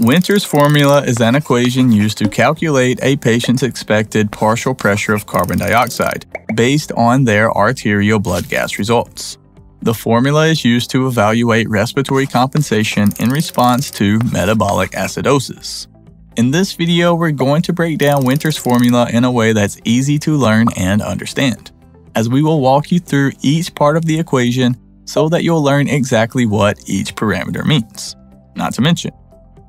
Winter's formula is an equation used to calculate a patient's expected partial pressure of carbon dioxide based on their arterial blood gas results. The formula is used to evaluate respiratory compensation in response to metabolic acidosis. In this video, we're going to break down Winter's formula in a way that's easy to learn and understand, as we will walk you through each part of the equation so that you'll learn exactly what each parameter means. Not to mention,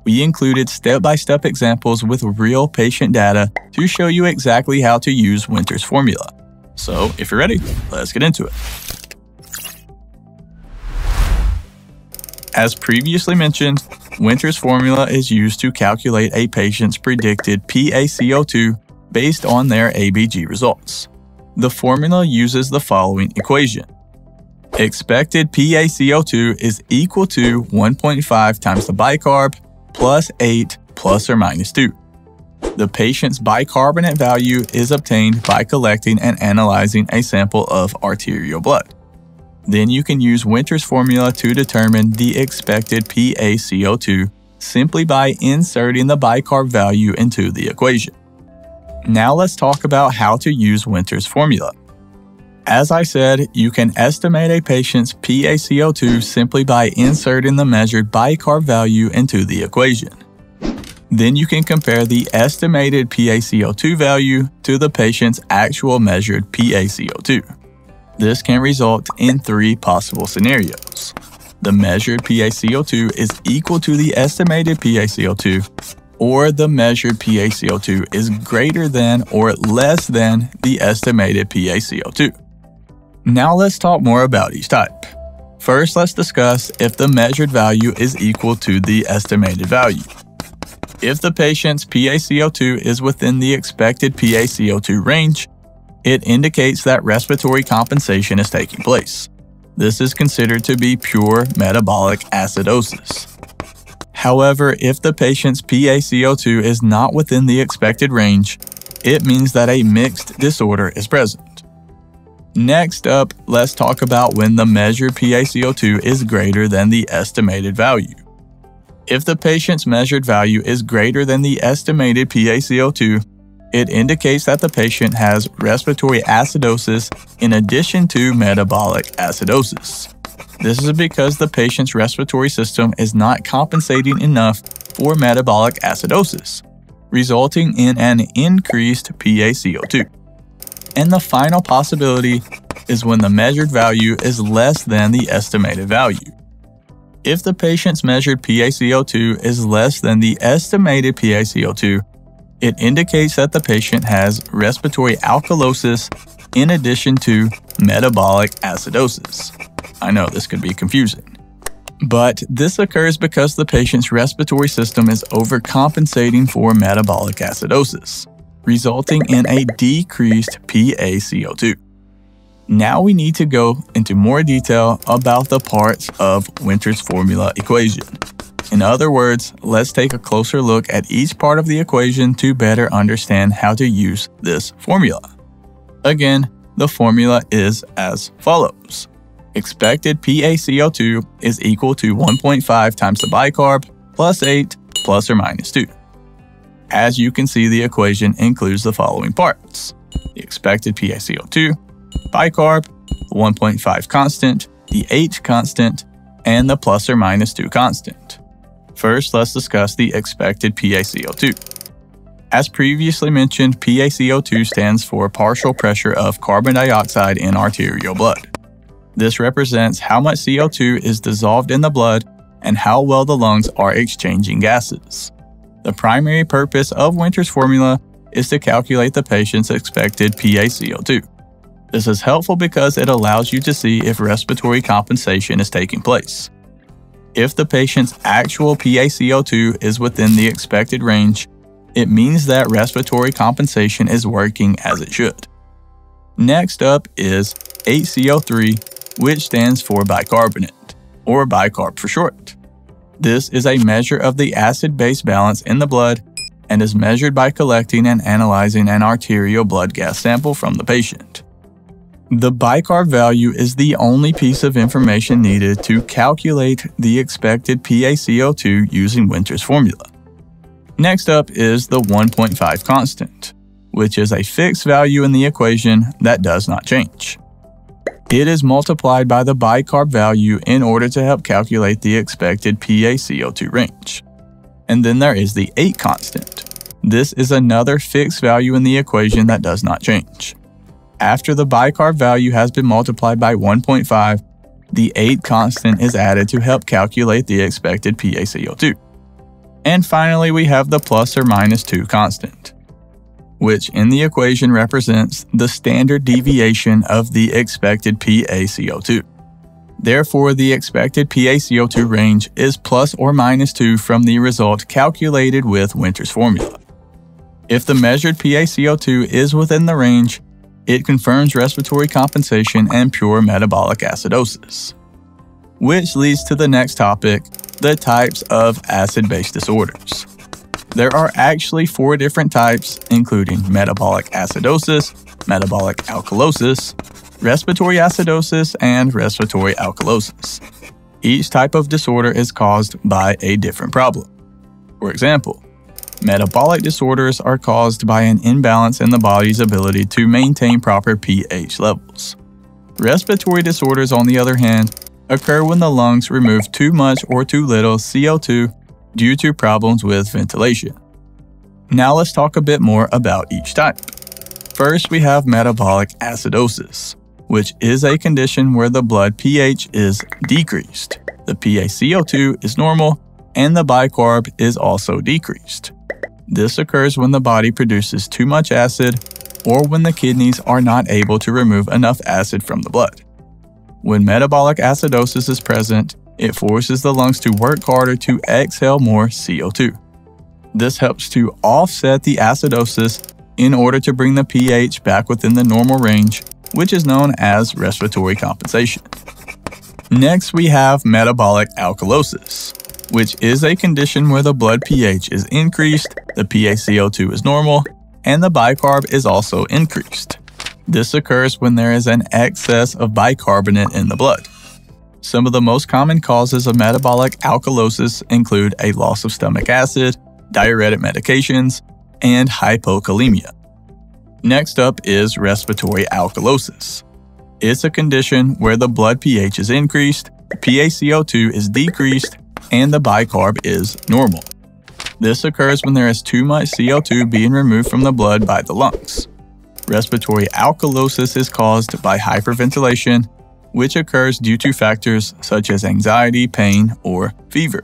we included step-by-step examples with real patient data to show you exactly how to use Winter's formula. So if you're ready, let's get into it. As previously mentioned, Winter's formula is used to calculate a patient's predicted PaCO2 based on their ABG results. The formula uses the following equation. Expected PaCO2 is equal to 1.5 times the bicarb plus 8 plus or minus 2. The patient's bicarbonate value is obtained by collecting and analyzing a sample of arterial blood. Then you can use Winter's formula to determine the expected PaCO2 simply by inserting the bicarb value into the equation. Now let's talk about how to use Winter's formula. As I said, you can estimate a patient's PaCO2 simply by inserting the measured bicarb value into the equation. Then you can compare the estimated PaCO2 value to the patient's actual measured PaCO2. This can result in three possible scenarios. The measured PaCO2 is equal to the estimated PaCO2, or the measured PaCO2 is greater than or less than the estimated PaCO2. Now let's talk more about each type. First, let's discuss if the measured value is equal to the estimated value. If the patient's PaCO2 is within the expected PaCO2 range, it indicates that respiratory compensation is taking place. This is considered to be pure metabolic acidosis. However, if the patient's PaCO2 is not within the expected range, it means that a mixed disorder is present. Next up, let's talk about when the measured PaCO2 is greater than the estimated value. If the patient's measured value is greater than the estimated PaCO2, it indicates that the patient has respiratory acidosis in addition to metabolic acidosis. This is because the patient's respiratory system is not compensating enough for metabolic acidosis, resulting in an increased PaCO2. And the final possibility is when the measured value is less than the estimated value. If the patient's measured PaCO2 is less than the estimated PaCO2, it indicates that the patient has respiratory alkalosis in addition to metabolic acidosis. I know this could be confusing, but this occurs because the patient's respiratory system is overcompensating for metabolic acidosis, resulting in a decreased PaCO2. Now we need to go into more detail about the parts of Winter's formula equation. In other words, let's take a closer look at each part of the equation to better understand how to use this formula. Again, the formula is as follows. Expected PaCO2 is equal to 1.5 times the bicarb plus 8 plus or minus 2. As you can see, the equation includes the following parts. The expected PaCO2, bicarb, the 1.5 constant, the H constant, and the plus or minus 2 constant. First, let's discuss the expected PaCO2. As previously mentioned, PaCO2 stands for partial pressure of carbon dioxide in arterial blood. This represents how much CO2 is dissolved in the blood and how well the lungs are exchanging gases. The primary purpose of Winter's formula is to calculate the patient's expected PaCO2. This is helpful because it allows you to see if respiratory compensation is taking place. If the patient's actual PaCO2 is within the expected range, it means that respiratory compensation is working as it should. Next up is HCO3, which stands for bicarbonate, or bicarb for short. This is a measure of the acid-base balance in the blood and is measured by collecting and analyzing an arterial blood gas sample from the patient. The bicarb value is the only piece of information needed to calculate the expected PaCO2 using Winter's formula. Next up is the 1.5 constant, which is a fixed value in the equation that does not change. It is multiplied by the bicarb value in order to help calculate the expected PaCO2 range. And then there is the 8 constant. This is another fixed value in the equation that does not change. After the bicarb value has been multiplied by 1.5, the 8 constant is added to help calculate the expected PaCO2. And finally, we have the plus or minus 2 constant, which in the equation represents the standard deviation of the expected PaCO2. Therefore, the expected PaCO2 range is plus or minus 2 from the result calculated with Winter's formula. If the measured PaCO2 is within the range, it confirms respiratory compensation and pure metabolic acidosis. Which leads to the next topic, the types of acid-base disorders. There are actually 4 different types, including metabolic acidosis, metabolic alkalosis, respiratory acidosis, and respiratory alkalosis. Each type of disorder is caused by a different problem. For example, metabolic disorders are caused by an imbalance in the body's ability to maintain proper pH levels. Respiratory disorders, on the other hand, occur when the lungs remove too much or too little CO2 due to problems with ventilation. Now let's talk a bit more about each type. First, we have metabolic acidosis, which is a condition where the blood pH is decreased, the PaCO2 is normal, and the bicarb is also decreased. This occurs when the body produces too much acid or when the kidneys are not able to remove enough acid from the blood. When metabolic acidosis is present, it forces the lungs to work harder to exhale more CO2. This helps to offset the acidosis in order to bring the pH back within the normal range, which is known as respiratory compensation. Next, we have metabolic alkalosis, which is a condition where the blood pH is increased, the PaCO2 is normal, and the bicarb is also increased. This occurs when there is an excess of bicarbonate in the blood. Some of the most common causes of metabolic alkalosis include a loss of stomach acid, diuretic medications, and hypokalemia. Next up is respiratory alkalosis. It's a condition where the blood pH is increased, PaCO2 is decreased, and the bicarb is normal. This occurs when there is too much CO2 being removed from the blood by the lungs. Respiratory alkalosis is caused by hyperventilation, which occurs due to factors such as anxiety, pain, or fever.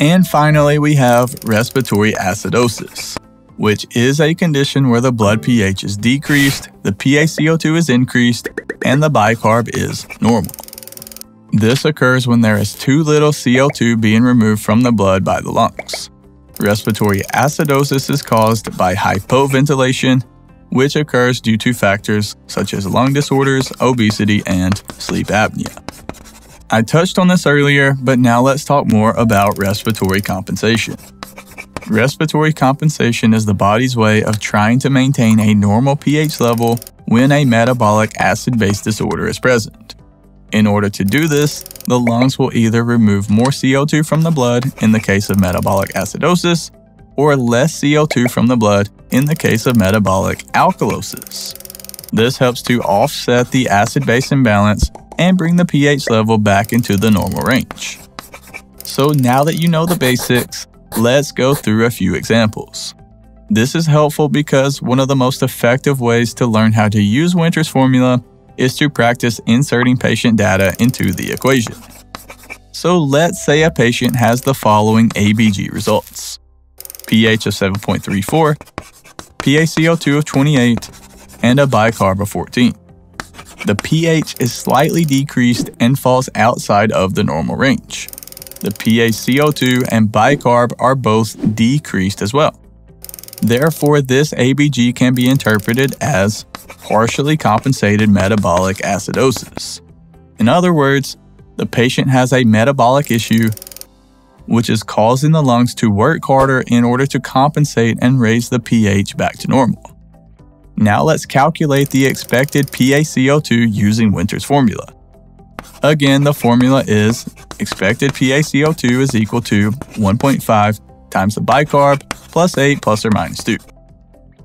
And finally, we have respiratory acidosis, which is a condition where the blood pH is decreased, the PaCO2 is increased, and the bicarb is normal. This occurs when there is too little CO2 being removed from the blood by the lungs. Respiratory acidosis is caused by hypoventilation, which occurs due to factors such as lung disorders, obesity, and sleep apnea. I touched on this earlier, but now let's talk more about respiratory compensation. Respiratory compensation is the body's way of trying to maintain a normal pH level when a metabolic acid-base disorder is present. In order to do this, the lungs will either remove more CO2 from the blood in the case of metabolic acidosis, or less CO2 from the blood in the case of metabolic alkalosis. This helps to offset the acid-base imbalance and bring the pH level back into the normal range. So now that you know the basics, let's go through a few examples. This is helpful because one of the most effective ways to learn how to use Winter's formula is to practice inserting patient data into the equation. So let's say a patient has the following ABG results: pH of 7.34, PaCO2 of 28, and a bicarb of 14. The pH is slightly decreased and falls outside of the normal range. The PaCO2 and bicarb are both decreased as well. Therefore, this ABG can be interpreted as partially compensated metabolic acidosis. In other words, the patient has a metabolic issue which is causing the lungs to work harder in order to compensate and raise the pH back to normal. Now let's calculate the expected PaCO2 using Winter's formula. Again, the formula is expected PaCO2 is equal to 1.5 times the bicarb plus 8 plus or minus 2.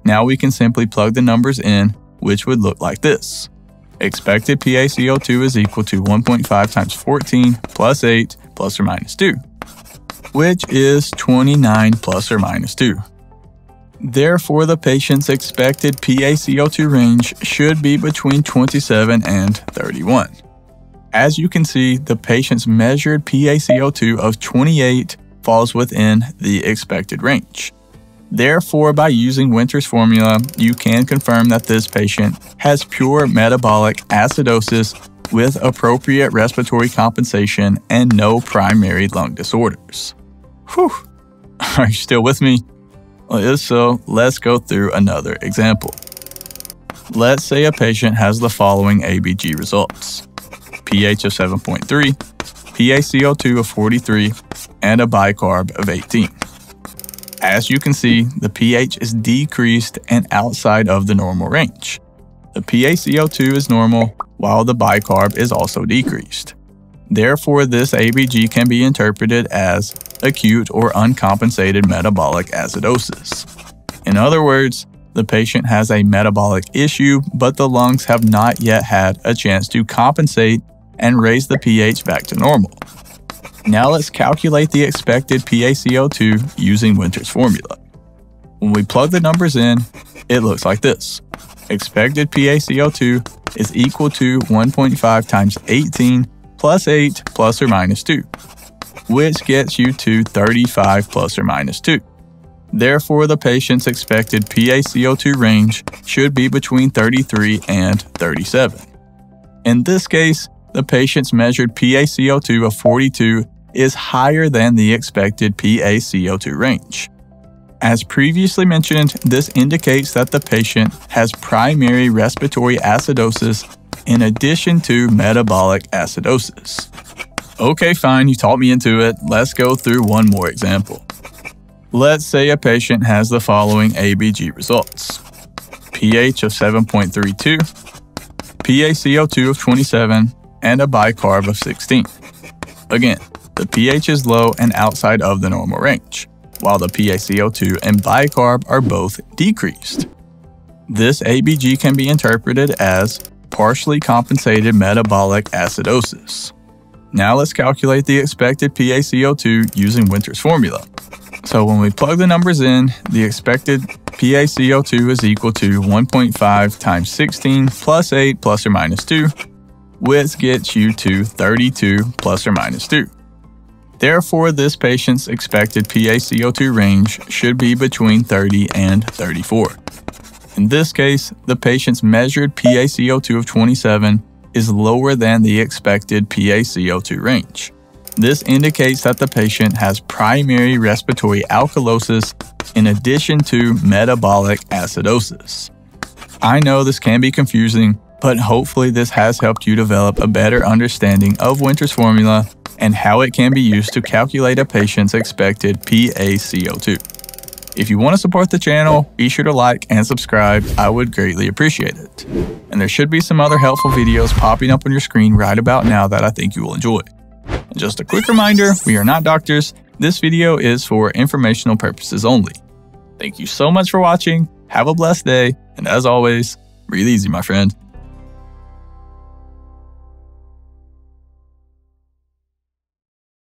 Now we can simply plug the numbers in, which would look like this. Expected PaCO2 is equal to 1.5 times 14 plus 8 plus or minus 2, which is 29 plus or minus 2. Therefore, the patient's expected PaCO2 range should be between 27 and 31. As you can see, the patient's measured PaCO2 of 28 falls within the expected range. Therefore, by using Winter's formula, you can confirm that this patient has pure metabolic acidosis with appropriate respiratory compensation and no primary lung disorders. Whew! Are you still with me? Well, if so, let's go through another example. Let's say a patient has the following ABG results: pH of 7.3, PaCO2 of 43, and a bicarb of 18. As you can see, the pH is decreased and outside of the normal range. The PaCO2 is normal, while the bicarb is also decreased. Therefore, this ABG can be interpreted as acute or uncompensated metabolic acidosis. In other words, the patient has a metabolic issue, but the lungs have not yet had a chance to compensate and raise the pH back to normal. Now let's calculate the expected PaCO2 using Winter's formula. When we plug the numbers in, it looks like this. Expected PaCO2 is equal to 1.5 times 18 plus 8 plus or minus 2, which gets you to 35 plus or minus 2. Therefore, the patient's expected PaCO2 range should be between 33 and 37. In this case, the patient's measured PaCO2 of 42 is higher than the expected PaCO2 range. As previously mentioned, this indicates that the patient has primary respiratory acidosis in addition to metabolic acidosis. Okay, fine, you talked me into it. Let's go through one more example. Let's say a patient has the following ABG results: pH of 7.32, PaCO2 of 27, and a bicarb of 16. Again, the pH is low and outside of the normal range, while the PaCO2 and bicarb are both decreased. This ABG can be interpreted as partially compensated metabolic acidosis. Now let's calculate the expected PaCO2 using Winter's formula. So when we plug the numbers in, the expected PaCO2 is equal to 1.5 times 16 plus 8 plus or minus 2, which gets you to 32 plus or minus 2. Therefore, this patient's expected PaCO2 range should be between 30 and 34. In this case, the patient's measured PaCO2 of 27 is lower than the expected PaCO2 range. This indicates that the patient has primary respiratory alkalosis in addition to metabolic acidosis. I know this can be confusing, but hopefully this has helped you develop a better understanding of Winter's formula and how it can be used to calculate a patient's expected PaCO2. If you want to support the channel, be sure to like and subscribe. I would greatly appreciate it. And there should be some other helpful videos popping up on your screen right about now that I think you will enjoy. And just a quick reminder, we are not doctors. This video is for informational purposes only. Thank you so much for watching. Have a blessed day. And as always, breathe easy, my friend.